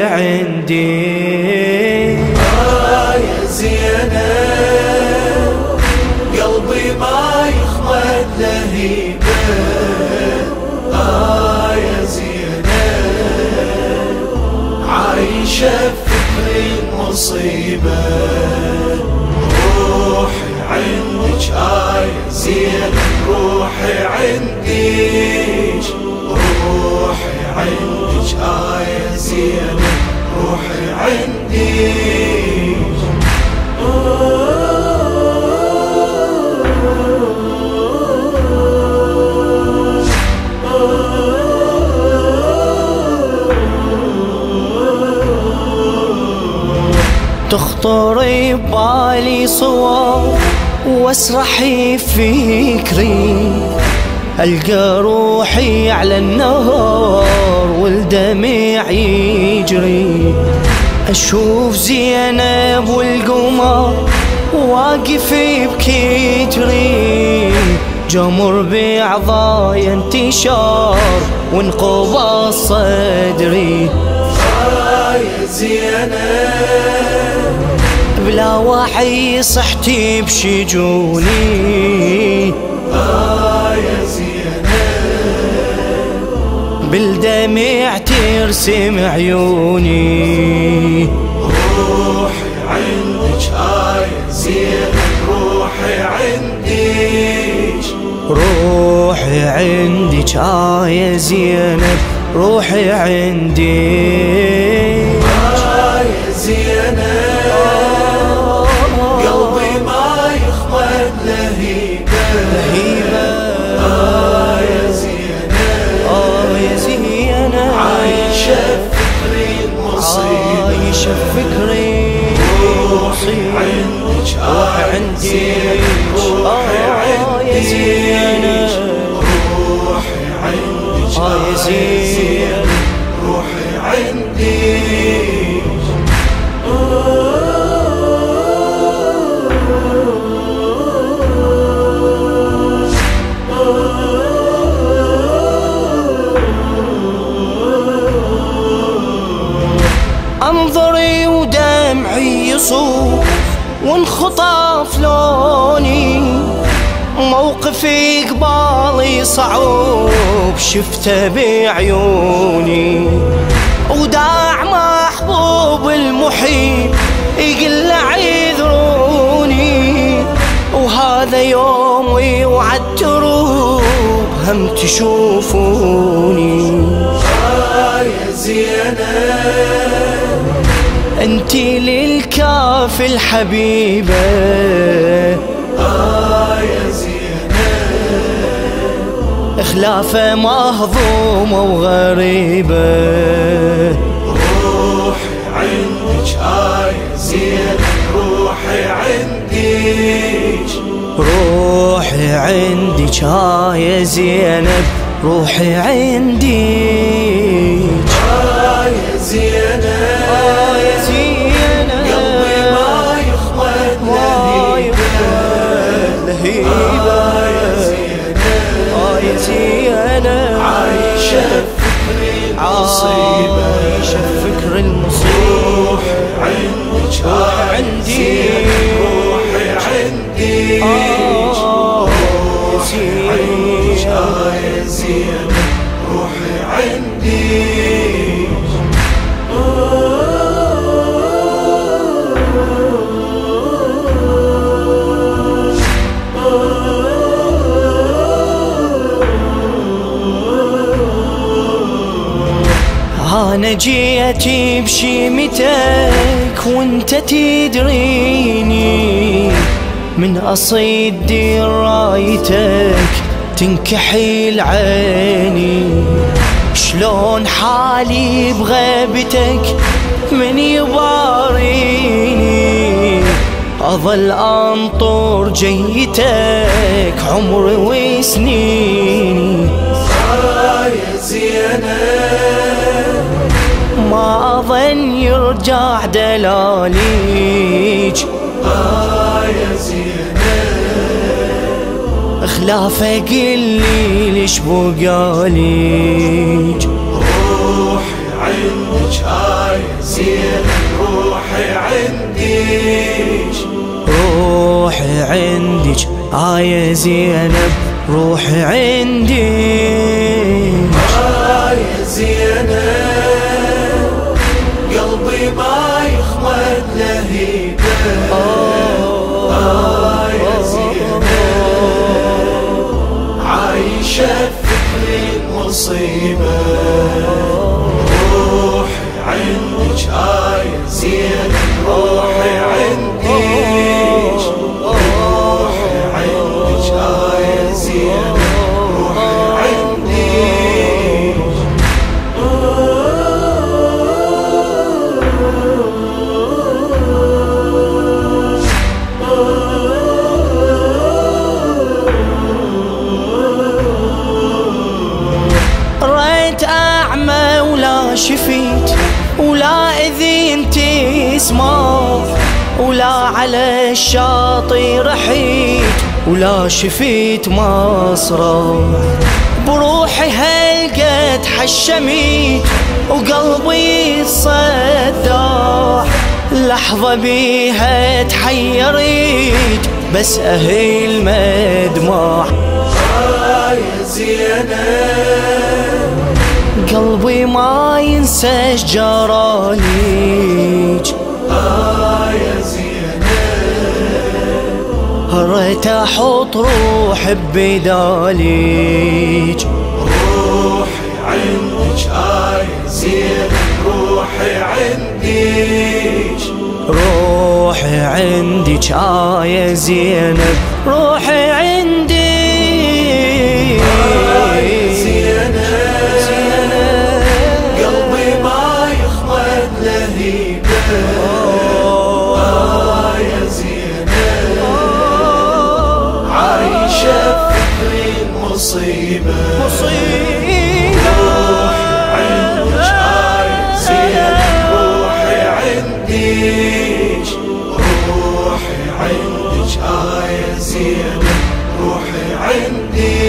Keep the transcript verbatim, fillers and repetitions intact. عندي. آه يا زينب قلبي ما يخمد لهيبة، آه يا زينب عايشة بفكري المصيبة، روحي عندك آه يا زينب روحي عندك، روحي عندك آه يا زينب روحي عندك. تخطري بالي صور واسرحي فكري، ألقى روحي على النهار والدمع يجري، أشوف زينب والقمر واقف بكتري، جمر بعضايا انتشار وانقبض صدري. آه يا زينب بلا وعي صحتي بشجوني، آه يا زينب بالدمع ترسم عيوني، روحي عندك آه يا زينب روحي عندك، روحي عندك آه يا زينب روحي عندي. آه يا زينب قلبي ما يخمد لهيبة، آه يا زينب آه يا زينب عايشة بفكري المصيبة، عايشة بفكري روحي عندك آه يا زينب روحي عندك، روحي عندك آه يا زينب روحي عندك. انظري ودمعي يصوب وانخطف لوني، موقفي قبالي صعوب شفته بعيوني، وداع محبوب المحيب يقل عذروني، وهذا يومي وعالتروب هم تشوفوني. آه يا زينب انتي للكاف الحبيبة، آه يا زينب اخلافة مهضومة وغريبة، روحي عندك آه يا زينب روحي عندك، روحي عندك آه يا زينب روحي عندك. آه يا زينب أنا جيتي بشيمتك وانت تدريني، من أصيد درايتك تنكحل عيني، شلون حالي بغيبتك من يباريني، أظل أنطر جيتك عمري وسنيني. آه يا زينب ما أظن يرجع دلاليج، آه يا زينب خلافة قلي ليش بقاليج، روحي عندك آه يازينب روحي عندك، روحي عندك آه يازينب روحي عندك. آه يازينب قلبي ما يخمد لهيبك، آه يازينب عايشة في كل مصيبة، عندك آه يازينب روحي عندك، روحي عندك آه يازينب روحي عندك. رأيت أعمى ولا شفيت، ولا اذين تسمع، ولا على الشاطئ رحيت، ولا شفيت مصرع. بروحي هلقى تحشميت، وقلبي تصدع، لحظة بيها تحيريت، بس اهيل مدمع. آه يازينب قلبي ما ينسى جرايج، آه يازينب هريت احط روحي ببداليج، روحي عندك آه يازينب روحي عندك، روحي عندك آه يازينب روحي عندك. آه يازينب آه يازينب عايشة في كل مصيبة، روحي عندك آه يازينب روحي عندك، روحي عندك آه يازينب روحي عندك.